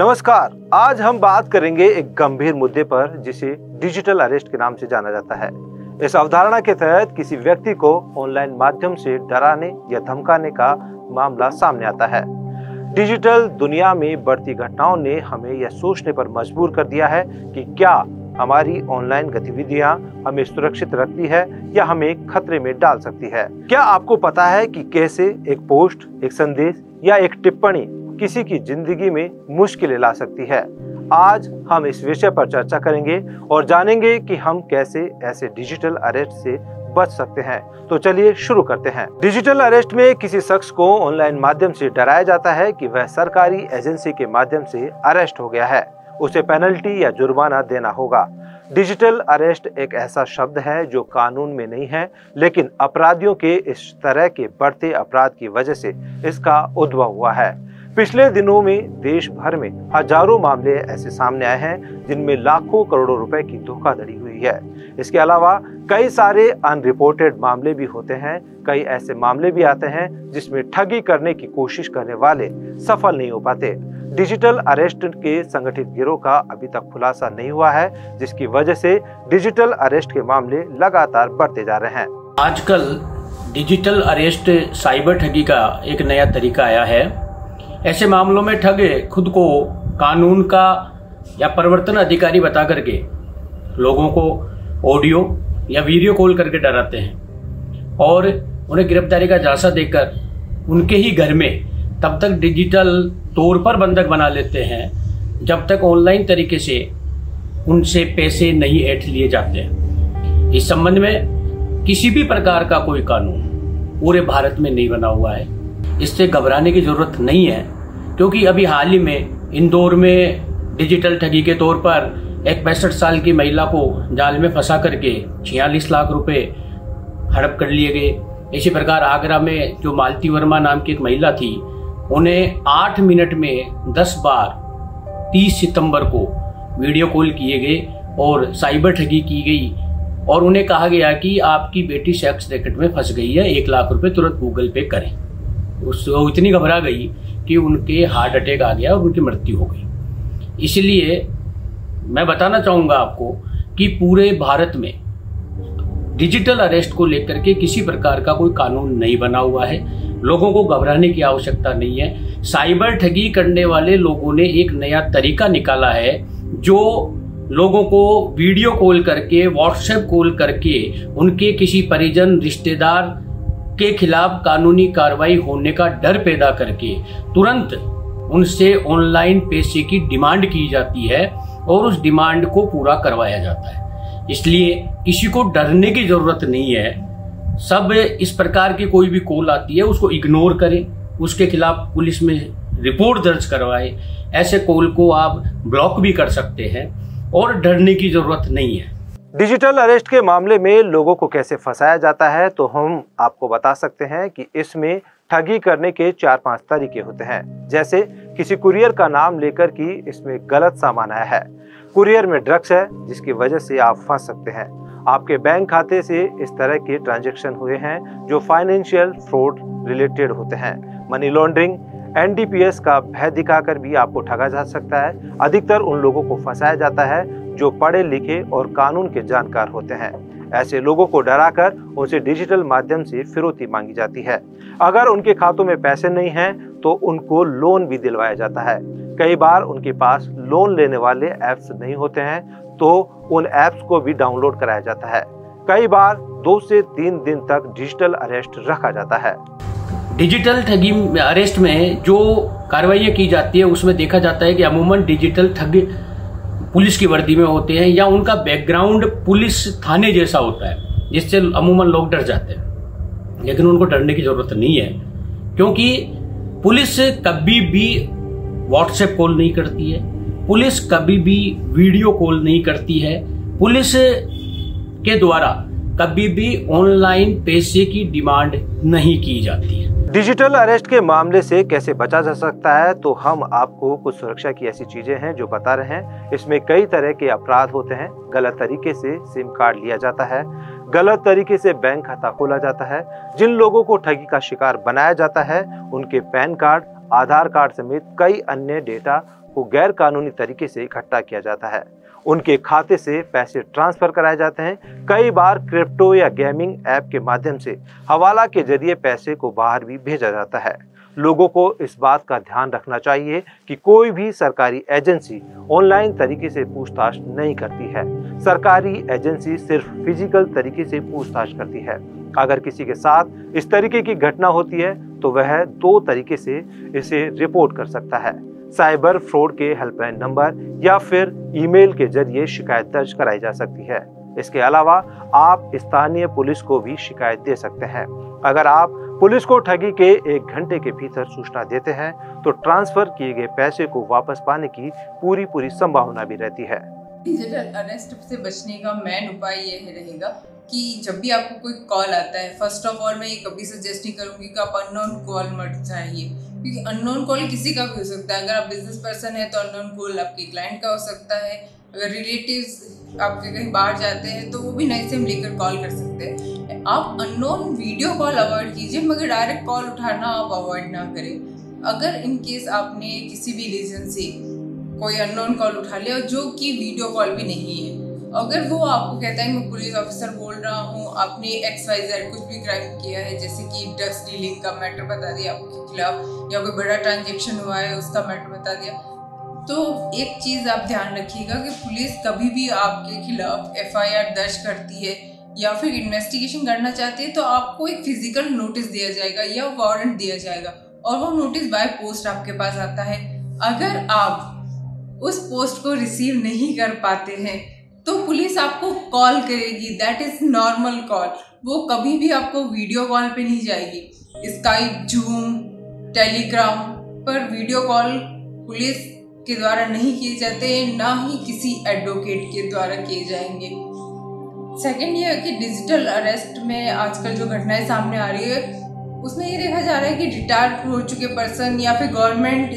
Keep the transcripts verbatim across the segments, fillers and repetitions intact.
नमस्कार, आज हम बात करेंगे एक गंभीर मुद्दे पर जिसे डिजिटल अरेस्ट के नाम से जाना जाता है। इस अवधारणा के तहत किसी व्यक्ति को ऑनलाइन माध्यम से डराने या धमकाने का मामला सामने आता है। डिजिटल दुनिया में बढ़ती घटनाओं ने हमें यह सोचने पर मजबूर कर दिया है कि क्या हमारी ऑनलाइन गतिविधियां हमें सुरक्षित रखती है या हमें खतरे में डाल सकती है। क्या आपको पता है कि कैसे एक पोस्ट, एक संदेश या एक टिप्पणी किसी की जिंदगी में मुश्किलें ला सकती है? आज हम इस विषय पर चर्चा करेंगे और जानेंगे कि हम कैसे ऐसे डिजिटल अरेस्ट से बच सकते हैं। तो चलिए शुरू करते हैं। डिजिटल अरेस्ट में किसी शख्स को ऑनलाइन माध्यम से डराया जाता है कि वह सरकारी एजेंसी के माध्यम से अरेस्ट हो गया है, उसे पेनल्टी या जुर्माना देना होगा। डिजिटल अरेस्ट एक ऐसा शब्द है जो कानून में नहीं है, लेकिन अपराधियों के इस तरह के बढ़ते अपराध की वजह से इसका उद्भव हुआ है। पिछले दिनों में देश भर में हजारों मामले ऐसे सामने आए हैं जिनमें लाखों करोड़ों रुपए की धोखाधड़ी हुई है। इसके अलावा कई सारे अनरिपोर्टेड मामले भी होते हैं। कई ऐसे मामले भी आते हैं जिसमें ठगी करने की कोशिश करने वाले सफल नहीं हो पाते। डिजिटल अरेस्ट के संगठित गिरोह का अभी तक खुलासा नहीं हुआ है, जिसकी वजह से डिजिटल अरेस्ट के मामले लगातार बढ़ते जा रहे हैं। आजकल डिजिटल अरेस्ट साइबर ठगी का एक नया तरीका आया है। ऐसे मामलों में ठगे खुद को कानून का या प्रवर्तन अधिकारी बता करके लोगों को ऑडियो या वीडियो कॉल करके डराते हैं और उन्हें गिरफ्तारी का झांसा देकर उनके ही घर में तब तक डिजिटल तौर पर बंधक बना लेते हैं जब तक ऑनलाइन तरीके से उनसे पैसे नहीं ऐंठ लिए जाते हैं। इस संबंध में किसी भी प्रकार का कोई कानून पूरे भारत में नहीं बना हुआ है। इससे घबराने की जरूरत नहीं है, क्योंकि अभी हाल ही में इंदौर में डिजिटल ठगी के तौर पर एक पैंसठ साल की महिला को जाल में फंसा करके छियालीस लाख रुपए हड़प कर लिए गए। इसी प्रकार आगरा में जो मालती वर्मा नाम की एक महिला थी, उन्हें आठ मिनट में दस बार तीस सितंबर को वीडियो कॉल किए गए और साइबर ठगी की गई और उन्हें कहा गया कि आपकी बेटी सेक्स रैकेट में फंस गई है, एक लाख रुपए तुरंत गूगल पे करें। वो इतनी घबरा गई कि उनके हार्ट अटैक आ गया और उनकी मृत्यु हो गई। इसलिए मैं बताना चाहूँगा आपको कि पूरे भारत में डिजिटल अरेस्ट को लेकर के किसी प्रकार का कोई कानून नहीं बना हुआ है। लोगों को घबराने की आवश्यकता नहीं है। साइबर ठगी करने वाले लोगों ने एक नया तरीका निकाला है जो लोगों को वीडियो कॉल करके, व्हाट्सएप कॉल करके उनके किसी परिजन, रिश्तेदार के खिलाफ कानूनी कार्रवाई होने का डर पैदा करके तुरंत उनसे ऑनलाइन पैसे की डिमांड की जाती है और उस डिमांड को पूरा करवाया जाता है। इसलिए किसी को डरने की जरूरत नहीं है। सब इस प्रकार की कोई भी कॉल आती है उसको इग्नोर करें, उसके खिलाफ पुलिस में रिपोर्ट दर्ज करवाएं। ऐसे कॉल को आप ब्लॉक भी कर सकते हैं और डरने की जरूरत नहीं है। डिजिटल अरेस्ट के मामले में लोगों को कैसे फंसाया जाता है, तो हम आपको बता सकते हैं कि इसमें ठगी करने के चार पांच तरीके होते हैं। जैसे किसी कुरियर का नाम लेकर कि इसमें गलत सामान आया है, कुरियर में ड्रग्स है जिसकी वजह से आप फंस सकते हैं। आपके बैंक खाते से इस तरह के ट्रांजैक्शन हुए हैं जो फाइनेंशियल फ्रॉड रिलेटेड होते हैं। Money laundering, N D P S का भय दिखाकर भी आपको ठगा जा सकता है। अधिकतर उन लोगों को फंसाया जाता है जो पढ़े लिखे और कानून के जानकार होते हैं। ऐसे लोगों को डराकर उनसे डिजिटल माध्यम से फिरौती मांगी जाती है। अगर उनके खातों में पैसे नहीं हैं तो उनको लोन भी दिलवाया जाता है। कई बार उनके पास लोन लेने वाले ऐप्स नहीं होते हैं तो उन ऐप्स को भी डाउनलोड कराया जाता है। कई बार दो से तीन दिन तक डिजिटल अरेस्ट रखा जाता है। डिजिटल ठगी अरेस्ट में जो कार्रवाइयाँ की जाती है उसमें देखा जाता है कि अमूमन डिजिटल ठग पुलिस की वर्दी में होते हैं या उनका बैकग्राउंड पुलिस थाने जैसा होता है, जिससे अमूमन लोग डर जाते हैं। लेकिन उनको डरने की जरूरत नहीं है, क्योंकि पुलिस कभी भी व्हाट्सएप कॉल नहीं करती है, पुलिस कभी भी वीडियो कॉल नहीं करती है, पुलिस के द्वारा कभी भी ऑनलाइन पैसे की डिमांड नहीं की जाती है। डिजिटल अरेस्ट के मामले से कैसे बचा जा सकता है, तो हम आपको कुछ सुरक्षा की ऐसी चीजें हैं जो बता रहे हैं। इसमें कई तरह के अपराध होते हैं। गलत तरीके से सिम कार्ड लिया जाता है, गलत तरीके से बैंक खाता खोला जाता है। जिन लोगों को ठगी का शिकार बनाया जाता है उनके पैन कार्ड, आधार कार्ड समेत कई अन्य डेटा को गैर कानूनी तरीके से इकट्ठा किया जाता है। उनके खाते से पैसे ट्रांसफर कराए जाते हैं। कई बार क्रिप्टो या गेमिंग ऐप के माध्यम से हवाला के जरिए पैसे को बाहर भी भेजा जाता है। लोगों को इस बात का ध्यान रखना चाहिए कि कोई भी सरकारी एजेंसी ऑनलाइन तरीके से पूछताछ नहीं करती है। सरकारी एजेंसी सिर्फ फिजिकल तरीके से पूछताछ करती है। अगर किसी के साथ इस तरीके की घटना होती है तो वह दो तरीके से इसे रिपोर्ट कर सकता है, साइबर फ्रॉड के हेल्पलाइन नंबर या फिर ईमेल के जरिए शिकायत दर्ज कराई जा सकती है। इसके अलावा आप स्थानीय पुलिस को भी शिकायत दे सकते हैं। अगर आप पुलिस को ठगी के एक घंटे के भीतर सूचना देते हैं तो ट्रांसफर किए गए पैसे को वापस पाने की पूरी पूरी संभावना भी रहती है। डिजिटल अरेस्ट से बचने का मेन उपाय यह रहेगा कि जब भी आपको कोई कॉल आता है, फर्स्ट ऑफ ऑल मैं ये कभी सजेस्ट नहीं करूँगी कि आप अननोन कॉल मत चाहिए, क्योंकि अननोन कॉल किसी का भी हो सकता है। अगर आप बिजनेस पर्सन है तो अननोन कॉल आपके क्लाइंट का हो सकता है। अगर रिलेटिव्स आपके कहीं बाहर जाते हैं तो वो भी नए सिम लेकर कॉल कर सकते हैं। आप अननोन वीडियो कॉल अवॉइड कीजिए, मगर डायरेक्ट कॉल उठाना आप अवॉइड ना करें। अगर इन केस आपने किसी भी रीजन से कोई अननोन कॉल उठा लिया जो कि वीडियो कॉल भी नहीं है, अगर वो आपको कहता है मैं पुलिस ऑफिसर बोल रहा हूँ, आपने एक्स वाई जेड कुछ भी क्राइम किया है, जैसे कि ड्रग्स डीलिंग का मैटर बता दिया आपके खिलाफ, या कोई बड़ा ट्रांजेक्शन हुआ है उसका मैटर बता दिया, तो एक चीज़ आप ध्यान रखिएगा कि पुलिस कभी भी आपके खिलाफ एफ आई आर दर्ज करती है या फिर इन्वेस्टिगेशन करना चाहती है तो आपको एक फिजिकल नोटिस दिया जाएगा या वारंट दिया जाएगा, और वो नोटिस बाय पोस्ट आपके पास आता है। अगर आप उस पोस्ट को रिसीव नहीं कर पाते हैं तो पुलिस आपको कॉल करेगी, दैट इज़ नॉर्मल कॉल। वो कभी भी आपको वीडियो कॉल पे नहीं जाएगी। स्काइप, जूम, टेलीग्राम पर वीडियो कॉल पुलिस के द्वारा नहीं किए जाते, ना ही किसी एडवोकेट के द्वारा किए जाएंगे। सेकेंड ये है कि डिजिटल अरेस्ट में आजकल जो घटनाएं सामने आ रही है उसमें ये देखा जा रहा है कि रिटायर हो चुके पर्सन या फिर गवर्नमेंट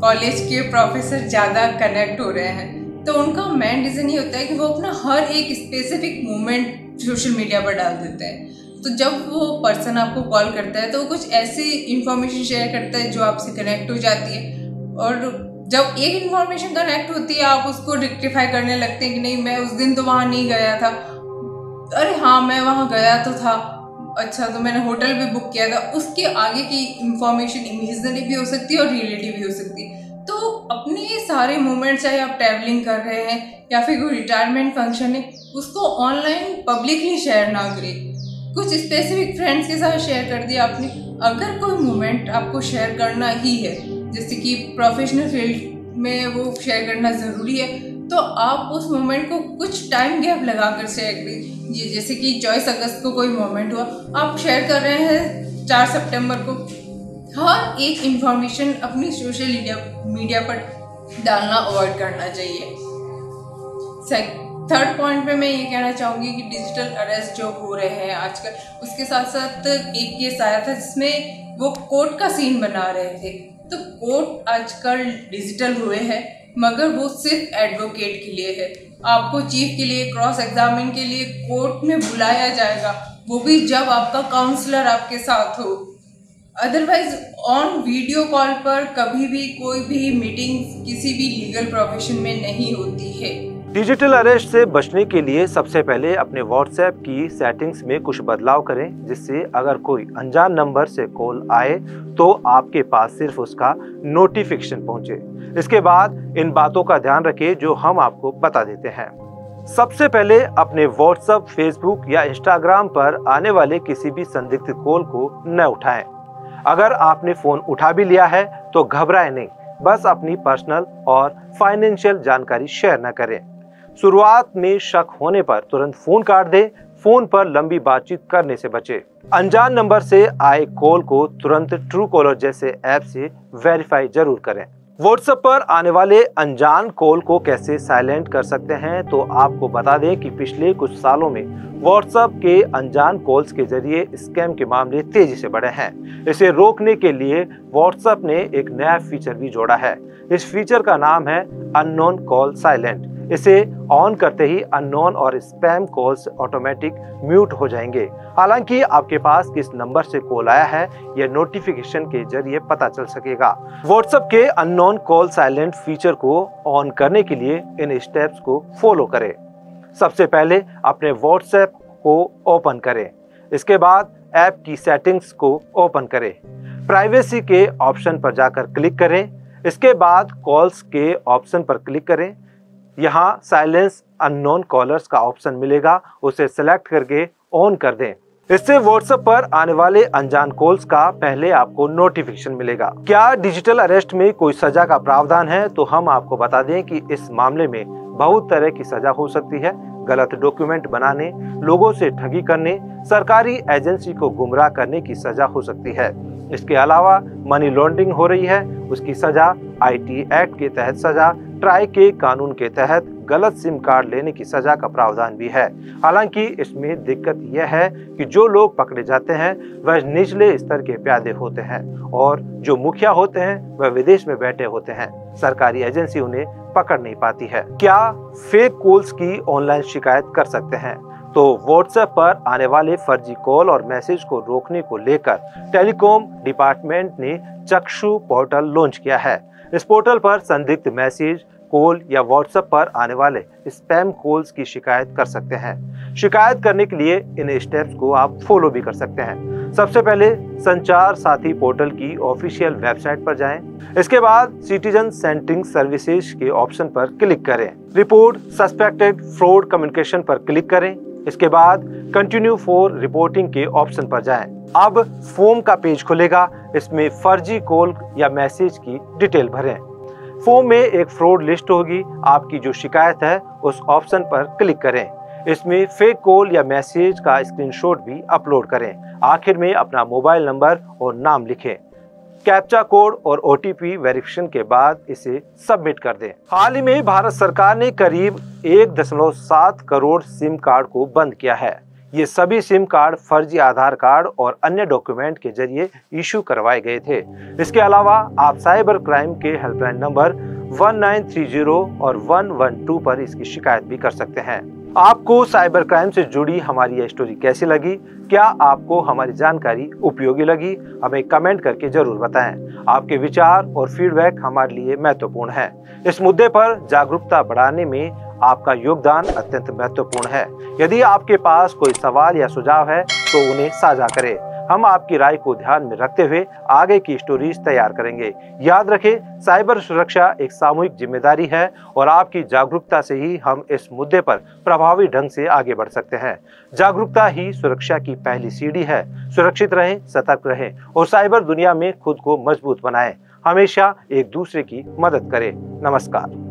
कॉलेज के प्रोफेसर ज़्यादा कनेक्ट हो रहे हैं, तो उनका मेन रीज़न ये होता है कि वो अपना हर एक स्पेसिफिक मोमेंट सोशल मीडिया पर डाल देते हैं। तो जब वो पर्सन आपको कॉल करता है तो वो कुछ ऐसी इन्फॉर्मेशन शेयर करता है जो आपसे कनेक्ट हो जाती है, और जब एक इन्फॉर्मेशन कनेक्ट होती है आप उसको रेक्टिफाई करने लगते हैं कि नहीं, मैं उस दिन तो वहाँ नहीं गया था, अरे हाँ मैं वहाँ गया तो था, अच्छा तो मैंने होटल भी बुक किया था। उसके आगे की इन्फॉर्मेशन इमेजनरी भी हो सकती है और रिलेटिव भी हो सकती है। तो अपने ये सारे मोमेंट्स, चाहे आप ट्रैवलिंग कर रहे हैं या फिर कोई रिटायरमेंट फंक्शन है, उसको ऑनलाइन पब्लिकली शेयर ना करें। कुछ स्पेसिफिक फ्रेंड्स के साथ शेयर कर दिया आपने। अगर कोई मोमेंट आपको शेयर करना ही है, जैसे कि प्रोफेशनल फील्ड में वो शेयर करना ज़रूरी है, तो आप उस मोमेंट को कुछ टाइम गैप लगा कर शेयर करिए। जैसे कि चौबीस अगस्त को कोई मोमेंट हुआ, आप शेयर कर रहे हैं चार सितंबर को। हर एक इंफॉर्मेशन अपनी सोशल मीडिया मीडिया पर डालना अवॉइड करना चाहिए। थर्ड पॉइंट पे मैं ये कहना चाहूँगी कि डिजिटल अरेस्ट जो हो रहे हैं आजकल, उसके साथ साथ एक केस आया था जिसमें वो कोर्ट का सीन बना रहे थे। तो कोर्ट आजकल डिजिटल हुए हैं, मगर वो सिर्फ एडवोकेट के लिए है। आपको चीफ के लिए, क्रॉस एग्जामिन के लिए कोर्ट में बुलाया जाएगा, वो भी जब आपका काउंसलर आपके साथ हो। अदरवाइज ऑन वीडियो कॉल पर कभी भी कोई भी मीटिंग किसी भी लीगल प्रोफेशन में नहीं होती है। डिजिटल अरेस्ट से बचने के लिए सबसे पहले अपने व्हाट्सएप की सेटिंग्स में कुछ बदलाव करें, जिससे अगर कोई अनजान नंबर से कॉल आए तो आपके पास सिर्फ उसका नोटिफिकेशन पहुंचे। इसके बाद इन बातों का ध्यान रखें जो हम आपको बता देते हैं। सबसे पहले अपने व्हाट्सएप, फेसबुक या इंस्टाग्राम पर आने वाले किसी भी संदिग्ध कॉल को न उठाएं। अगर आपने फ़ोन उठा भी लिया है तो घबराएं नहीं, बस अपनी पर्सनल और फाइनेंशियल जानकारी शेयर न करें। शुरुआत में शक होने पर तुरंत फ़ोन काट दें। फ़ोन पर लंबी बातचीत करने से बचें। अनजान नंबर से आए कॉल को तुरंत ट्रू कॉलर जैसे ऐप से वेरीफाई जरूर करें। व्हाट्सएप पर आने वाले अनजान कॉल को कैसे साइलेंट कर सकते हैं, तो आपको बता दें कि पिछले कुछ सालों में व्हाट्सएप के अनजान कॉल्स के जरिए स्कैम के मामले तेजी से बढ़े हैं। इसे रोकने के लिए व्हाट्सएप ने एक नया फीचर भी जोड़ा है। इस फीचर का नाम है अननोन कॉल साइलेंट। इसे ऑन करते ही अननोन और स्पैम कॉल्स ऑटोमेटिक म्यूट हो जाएंगे। हालांकि आपके पास किस नंबर से कॉल आया है यह नोटिफिकेशन के जरिए पता चल सकेगा। व्हाट्सएप के अननोन कॉल साइलेंट फीचर को ऑन करने के लिए इन स्टेप्स को फॉलो करें। सबसे पहले अपने व्हाट्सएप को ओपन करें। इसके बाद ऐप की सेटिंग्स को ओपन करें। प्राइवेसी के ऑप्शन पर जाकर क्लिक करें। इसके बाद कॉल्स के ऑप्शन पर क्लिक करें। यहाँ साइलेंस अननोन कॉलर्स का ऑप्शन मिलेगा, उसे सेलेक्ट करके ऑन कर दें। इससे व्हाट्सएप पर आने वाले अनजान कॉल्स का पहले आपको नोटिफिकेशन मिलेगा। क्या डिजिटल अरेस्ट में कोई सजा का प्रावधान है? तो हम आपको बता दें कि इस मामले में बहुत तरह की सजा हो सकती है। गलत डॉक्यूमेंट बनाने, लोगों से ठगी करने, सरकारी एजेंसी को गुमराह करने की सजा हो सकती है। इसके अलावा मनी लॉन्ड्रिंग हो रही है उसकी सजा, आईटी एक्ट के तहत सजा, ट्राई के कानून के तहत गलत सिम कार्ड लेने की सजा का प्रावधान भी है। हालांकि इसमें दिक्कत यह है कि जो लोग पकड़े जाते हैं वह निचले स्तर के प्यादे होते हैं और जो मुखिया होते हैं वह विदेश में बैठे होते हैं। सरकारी एजेंसी उन्हें पकड़ नहीं पाती है। क्या फेक कॉल्स की ऑनलाइन शिकायत कर सकते हैं? तो व्हाट्सएप पर आने वाले फर्जी कॉल और मैसेज को रोकने को लेकर टेलीकॉम डिपार्टमेंट ने चक्षु पोर्टल लॉन्च किया है। इस पोर्टल पर संदिग्ध मैसेज, कॉल या व्हाट्सएप पर आने वाले स्पैम कॉल्स की शिकायत कर सकते हैं। शिकायत करने के लिए इन स्टेप्स को आप फॉलो भी कर सकते हैं। सबसे पहले संचार साथी पोर्टल की ऑफिशियल वेबसाइट पर जाएं। इसके बाद सिटीजन सेंटिंग सर्विसेज के ऑप्शन पर क्लिक करें। रिपोर्ट सस्पेक्टेड फ्रॉड कम्युनिकेशन पर क्लिक करें। इसके बाद कंटिन्यू फॉर रिपोर्टिंग के ऑप्शन पर जाएं। अब फॉर्म का पेज खुलेगा। इसमें फर्जी कॉल या मैसेज की डिटेल भरें। फॉर्म में एक फ्रॉड लिस्ट होगी। आपकी जो शिकायत है उस ऑप्शन पर क्लिक करें। इसमें फेक कॉल या मैसेज का स्क्रीनशॉट भी अपलोड करें। आखिर में अपना मोबाइल नंबर और नाम लिखें। कैप्चा कोड और ओटीपी वेरिफिकेशन के बाद इसे सबमिट कर दें। हाल ही में भारत सरकार ने करीब एक दशमलव सात करोड़ सिम कार्ड को बंद किया है। ये सभी सिम कार्ड फर्जी आधार कार्ड और अन्य डॉक्यूमेंट के जरिए इशू करवाए गए थे। इसके अलावा आप साइबर क्राइम के हेल्पलाइन नंबर एक नौ तीन शून्य और एक एक दो पर इसकी शिकायत भी कर सकते हैं। आपको साइबर क्राइम से जुड़ी हमारी यह स्टोरी कैसी लगी? क्या आपको हमारी जानकारी उपयोगी लगी? हमें कमेंट करके जरूर बताएं। आपके विचार और फीडबैक हमारे लिए महत्वपूर्ण है। इस मुद्दे पर जागरूकता बढ़ाने में आपका योगदान अत्यंत महत्वपूर्ण है। यदि आपके पास कोई सवाल या सुझाव है तो उन्हें साझा करें। हम आपकी राय को ध्यान में रखते हुए आगे की स्टोरीज तैयार करेंगे। याद रखें, साइबर सुरक्षा एक सामूहिक जिम्मेदारी है और आपकी जागरूकता से ही हम इस मुद्दे पर प्रभावी ढंग से आगे बढ़ सकते हैं। जागरूकता ही सुरक्षा की पहली सीढ़ी है। सुरक्षित रहें, सतर्क रहें और साइबर दुनिया में खुद को मजबूत बनाएं। हमेशा एक दूसरे की मदद करें। नमस्कार।